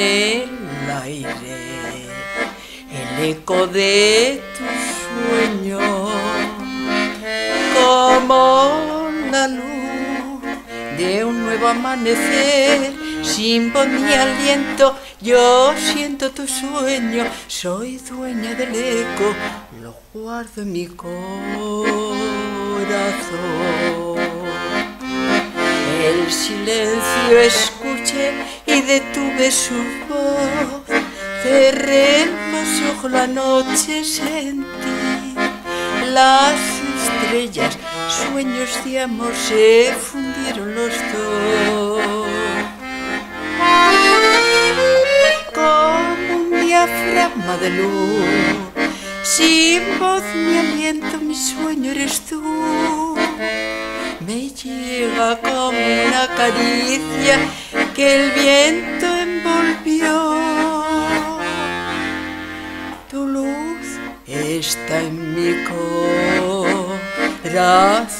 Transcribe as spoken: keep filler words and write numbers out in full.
el aire el eco de tu sueño, como la luz de un nuevo amanecer. Sin voz ni aliento yo siento tu sueño, soy dueña del eco, lo guardo en mi corazón. El silencio escuché y detuve su voz, cerré los ojos, la noche sentí las estrellas, sueños de amor, se fundieron los dos. Como un diafragma de luz, sin voz ni aliento, mi sueño eres tú. Me llega como una caricia que el viento envolvió. Tu luz está en mi corazón.